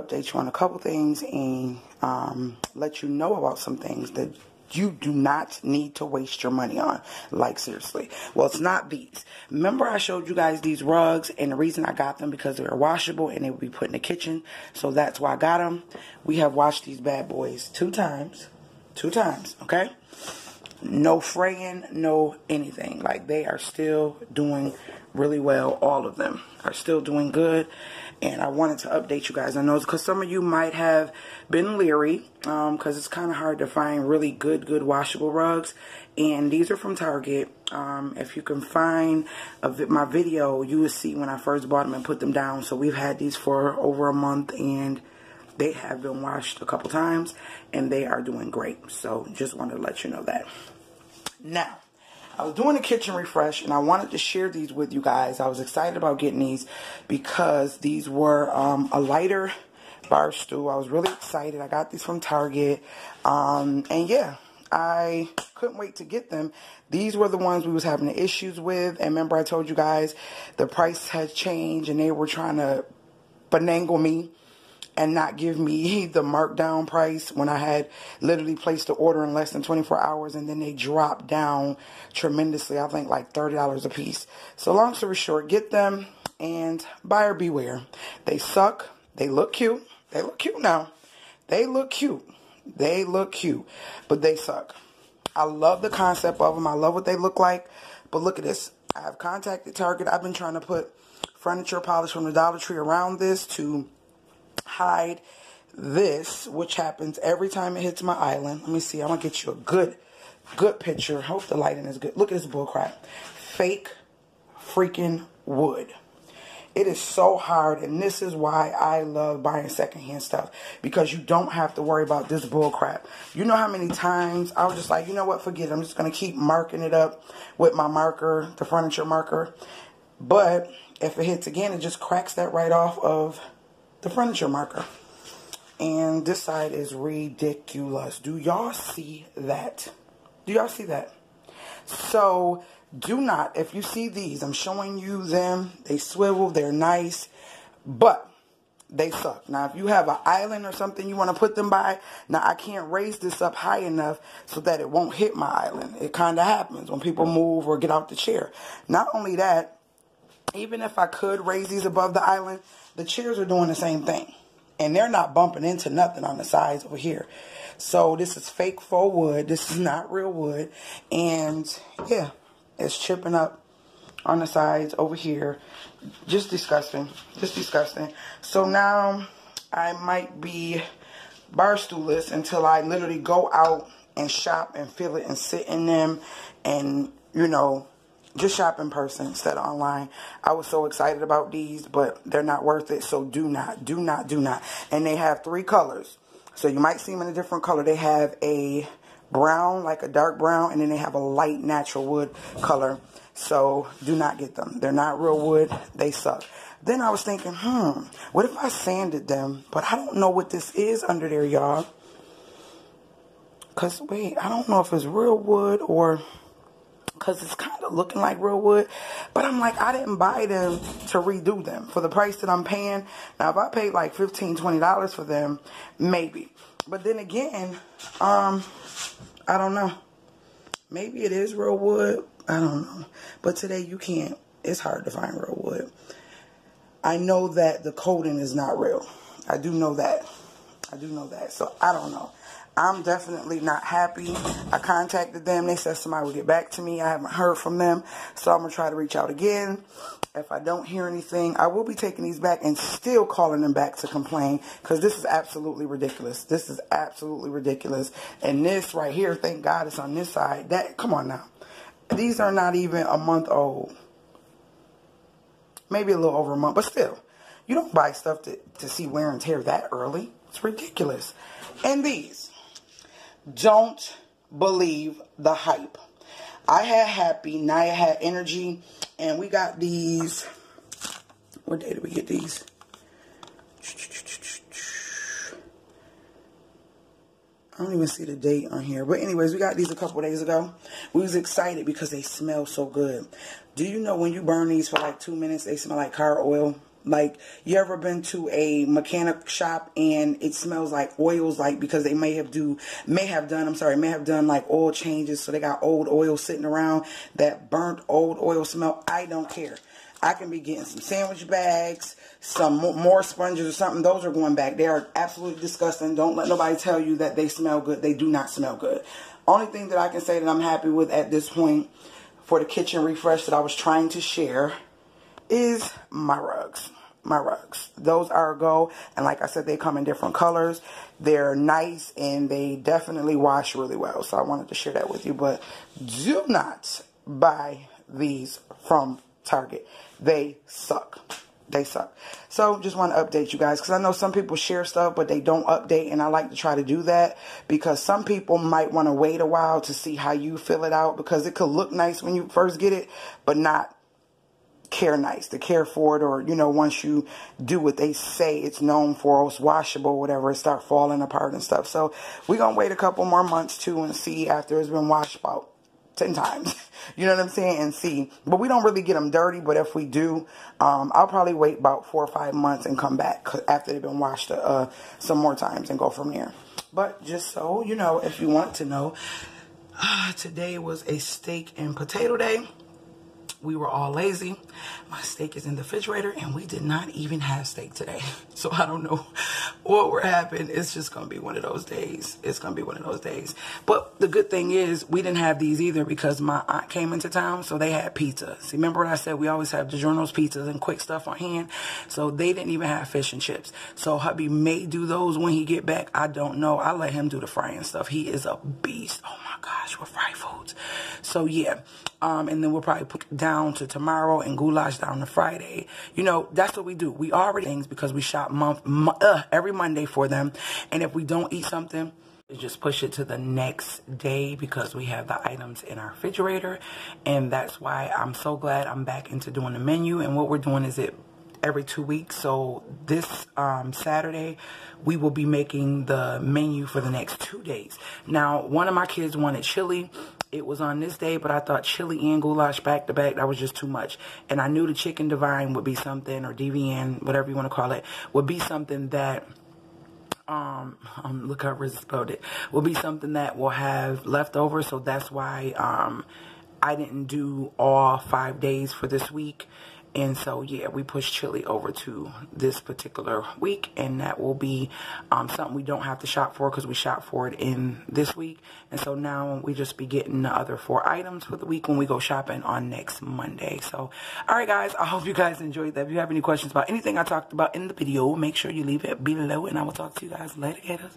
update you on a couple things and let you know about some things that you do not need to waste your money on. Like, seriously. Well, it's not these. Remember I showed you guys these rugs, and the reason I got them because they're washable and they would be put in the kitchen. So that's why I got them. We have washed these bad boys 2 times. 2 times, okay? No fraying, no anything. Like, they are still doing really well. All of them are still doing good. And I wanted to update you guys on those because some of you might have been leery because it's kind of hard to find really good washable rugs. And these are from Target. If you can find my video, you will see when I first bought them and put them down. So we've had these for over a month, and they have been washed a couple times, and they are doing great. So just wanted to let you know that. Now, I was doing a kitchen refresh, and I wanted to share these with you guys. I was excited about getting these because these were a lighter bar stool. I was really excited. I got these from Target, and yeah, I couldn't wait to get them. These were the ones we was having the issues with, and remember I told you guys the price had changed, and they were trying to finagle me and not give me the markdown price when I had literally placed the order in less than 24 hours. And then they dropped down tremendously. I think like $30 a piece. So long story short, get them and buyer beware. They suck. They look cute. They look cute now. They look cute. They look cute. But they suck. I love the concept of them. I love what they look like. But look at this. I have contacted Target. I've been trying to put furniture polish from the Dollar Tree around this to hide this, which happens every time it hits my island. Let me see. I'm going to get you a good picture. Hope the lighting is good. Look at this bullcrap. Fake freaking wood. It is so hard, and this is why I love buying secondhand stuff, because you don't have to worry about this bullcrap. You know how many times I was just like, you know what, forget it. I'm just going to keep marking it up with my marker, the furniture marker. But if it hits again, it just cracks that right off of the furniture marker. And this side is ridiculous. Do y'all see that? Do y'all see that? So do not, if you see these, I'm showing you them. They swivel, they're nice, but they suck. Now, if you have an island or something you want to put them by, now I can't raise this up high enough so that it won't hit my island. It kind of happens when people move or get out the chair. Not only that, even if I could raise these above the island, the chairs are doing the same thing. And they're not bumping into nothing on the sides over here. So this is fake faux wood. This is not real wood. And yeah, it's chipping up on the sides over here. Just disgusting. Just disgusting. So now I might be barstoolless until I literally go out and shop and feel it and sit in them and, you know, just shop in person instead of online. I was so excited about these, but they're not worth it. So do not. And they have 3 colors. So you might see them in a different color. They have a brown, like a dark brown, and then they have a light natural wood color. So do not get them. They're not real wood. They suck. Then I was thinking, what if I sanded them? But I don't know what this is under there, y'all. Because, wait, I don't know if it's real wood or... because it's kind of looking like real wood. But I'm like, I didn't buy them to redo them for the price that I'm paying. Now, if I paid like $15, $20 for them, maybe. But then again, I don't know. Maybe it is real wood. I don't know. But today you can't. It's hard to find real wood. I know that the coating is not real. I do know that. I do know that. So, I don't know. I'm definitely not happy. I contacted them. They said somebody would get back to me. I haven't heard from them. So I'm going to try to reach out again. If I don't hear anything, I will be taking these back and still calling them back to complain. Because this is absolutely ridiculous. This is absolutely ridiculous. And this right here, thank God it's on this side. That, come on now. These are not even a month old. Maybe a little over a month. But still, you don't buy stuff to see wear and tear that early. It's ridiculous. And these. Don't believe the hype. I had Happy, Naya had Energy, and we got these. What day did we get these? I don't even see the date on here. But anyways, we got these a couple days ago. We was excited because they smell so good. Do you know when you burn these for like 2 minutes, they smell like car oil? Like, you ever been to a mechanic shop and it smells like oils, like, because they may have done like oil changes, so they got old oil sitting around, that burnt old oil smell. I don't care. I can be getting some sandwich bags, some more sponges or something. Those are going back. They are absolutely disgusting. Don't let nobody tell you that they smell good. They do not smell good. Only thing that I can say that I'm happy with at this point for the kitchen refresh that I was trying to share is my rugs. My rugs. Those are a go. And like I said, they come in different colors. They're nice and they definitely wash really well. So I wanted to share that with you. But do not buy these from Target. They suck. They suck. So just want to update you guys, because I know some people share stuff but they don't update, and I like to try to do that because some people might want to wait a while to see how you fill it out, because it could look nice when you first get it but not care nice to care for it, or, you know, once you do what they say it's known for, it's washable, whatever, it start falling apart and stuff. So we're gonna wait a couple more months too and see after it's been washed about 10 times, you know what I'm saying, and see. But we don't really get them dirty, but if we do, I'll probably wait about 4 or 5 months and come back after they've been washed some more times and go from there. But just so you know, if you want to know, today was a steak and potato day. We were all lazy. My steak is in the refrigerator and we did not even have steak today. So I don't know what will happen. It's just going to be one of those days. It's going to be one of those days. But the good thing is we didn't have these either because my aunt came into town, so they had pizza. See, remember what I said? We always have DiGiorno's pizzas and quick stuff on hand. So they didn't even have fish and chips. So hubby may do those when he get back. I don't know. I let him do the frying stuff. He is a beast. Oh my gosh, with fried foods. So yeah. And then we'll probably put down to tomorrow and goulash down to Friday. You know, that's what we do. We already things because we shop every Monday for them. And if we don't eat something, we just push it to the next day because we have the items in our refrigerator. And that's why I'm so glad I'm back into doing the menu. And what we're doing is it every 2 weeks. So this Saturday, we will be making the menu for the next 2 days. Now, one of my kids wanted chili. It was on this day, but I thought chili and goulash back to back, that was just too much. And I knew the chicken divine would be something, or DVN, whatever you want to call it, would be something that, look how Riz spelled it, will be something that will have leftover. So that's why I didn't do all 5 days for this week. And so, yeah, we pushed chili over to this particular week, and that will be something we don't have to shop for because we shop for it in this week. And so now we just be getting the other 4 items for the week when we go shopping on next Monday. So, all right, guys, I hope you guys enjoyed that. If you have any questions about anything I talked about in the video, make sure you leave it below, and I will talk to you guys later.